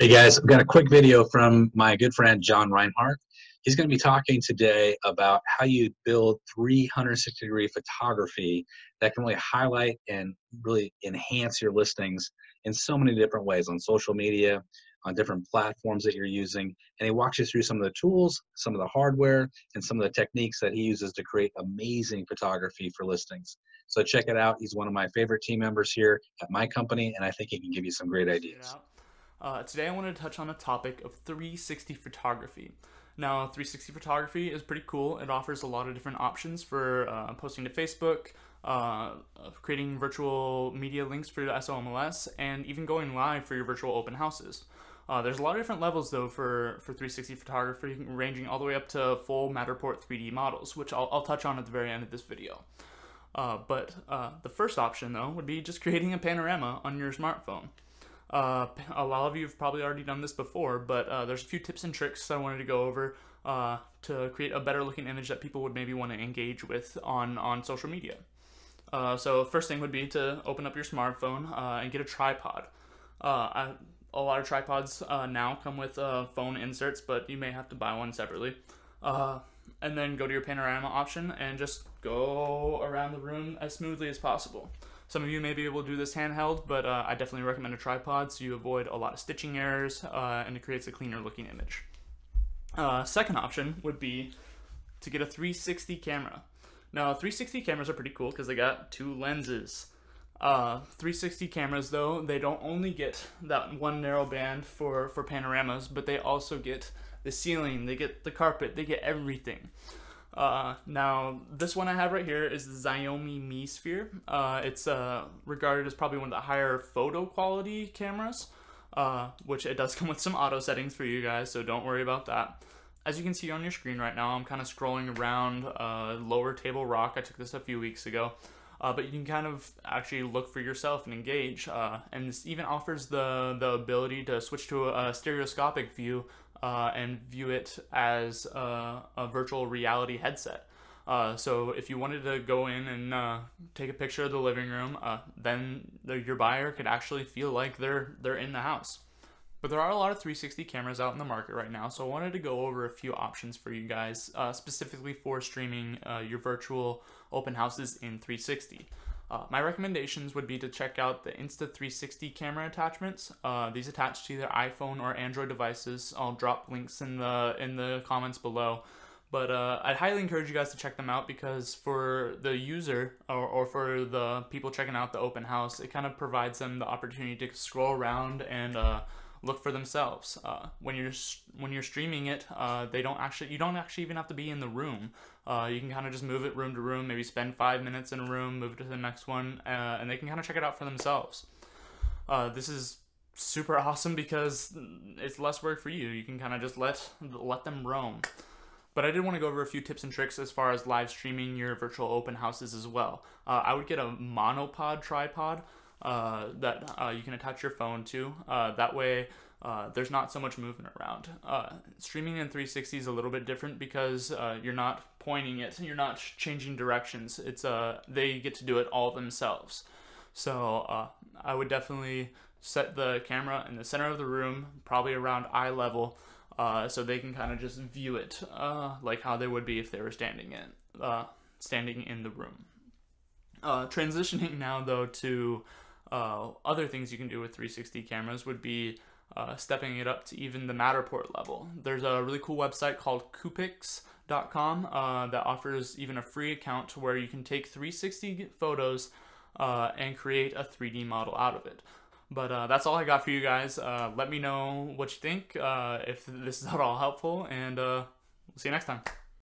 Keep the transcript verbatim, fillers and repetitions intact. Hey guys, I've got a quick video from my good friend John Reinhart. He's going to be talking today about how you build three sixty degree photography that can really highlight and really enhance your listings in so many different ways on social media, on different platforms that you're using. And he walks you through some of the tools, some of the hardware, and some of the techniques that he uses to create amazing photography for listings. So check it out. He's one of my favorite team members here at my company, and I think he can give you some great ideas. Uh, today I want to touch on the topic of three sixty photography. Now, three sixty photography is pretty cool. It offers a lot of different options for uh, posting to Facebook, uh, creating virtual media links for your S O M L S, and even going live for your virtual open houses. Uh, there's a lot of different levels though for, for three sixty photography, ranging all the way up to full Matterport three D models, which I'll, I'll touch on at the very end of this video. Uh, but uh, the first option though would be just creating a panorama on your smartphone. Uh, a lot of you have probably already done this before, but uh, there's a few tips and tricks I wanted to go over uh, to create a better looking image that people would maybe want to engage with on, on social media. Uh, so first thing would be to open up your smartphone uh, and get a tripod. Uh, I, a lot of tripods uh, now come with uh, phone inserts, but you may have to buy one separately. Uh, and then go to your panorama option and just go around the room as smoothly as possible. Some of you may be able to do this handheld, but uh, I definitely recommend a tripod so you avoid a lot of stitching errors uh, and it creates a cleaner looking image. Uh, second option would be to get a three sixty camera. Now, three sixty cameras are pretty cool because they got two lenses. Uh, three sixty cameras though, they don't only get that one narrow band for, for panoramas, but they also get the ceiling, they get the carpet, they get everything. Uh, now, this one I have right here is the Xiaomi Mi Sphere. Uh, it's uh, regarded as probably one of the higher photo quality cameras, uh, which it does come with some auto settings for you guys, so don't worry about that. As you can see on your screen right now, I'm kind of scrolling around uh, Lower Table Rock. I took this a few weeks ago, uh, but you can kind of actually look for yourself and engage. Uh, and this even offers the, the ability to switch to a stereoscopic view Uh, and view it as uh, a virtual reality headset. Uh, so if you wanted to go in and uh, take a picture of the living room, uh, then the, your buyer could actually feel like they're, they're in the house. But there are a lot of three sixty cameras out in the market right now, so I wanted to go over a few options for you guys, uh, specifically for streaming uh, your virtual open houses in three sixty. Uh, my recommendations would be to check out the Insta three sixty camera attachments. Uh, these attach to either iPhone or Android devices. I'll drop links in the in the comments below. But uh, I highly encourage you guys to check them out because for the user or, or for the people checking out the open house, it kind of provides them the opportunity to scroll around and uh, look for themselves. Uh, when you're when you're streaming it, uh, they don't actually you don't actually even have to be in the room. Uh, you can kind of just move it room to room, maybe spend five minutes in a room, move it to the next one, uh, and they can kind of check it out for themselves. Uh, this is super awesome because it's less work for you. You can kind of just let, let them roam. But I did want to go over a few tips and tricks as far as live streaming your virtual open houses as well. Uh, I would get a monopod tripod uh, that uh, you can attach your phone to. Uh, that way, Uh, there's not so much movement around. Uh, streaming in three sixty is a little bit different because uh, you're not pointing it, you're not changing directions. It's uh, they get to do it all themselves. So uh, I would definitely set the camera in the center of the room, probably around eye level, uh, so they can kind of just view it uh, like how they would be if they were standing in, uh, standing in the room. Uh, transitioning now though to uh, other things you can do with three sixty cameras would be Uh, stepping it up to even the Matterport level. There's a really cool website called kupix dot com uh, that offers even a free account to where you can take three sixty photos uh, and create a three D model out of it. But uh, that's all I got for you guys. Uh, let me know what you think, uh, if this is at all helpful, and uh, we'll see you next time.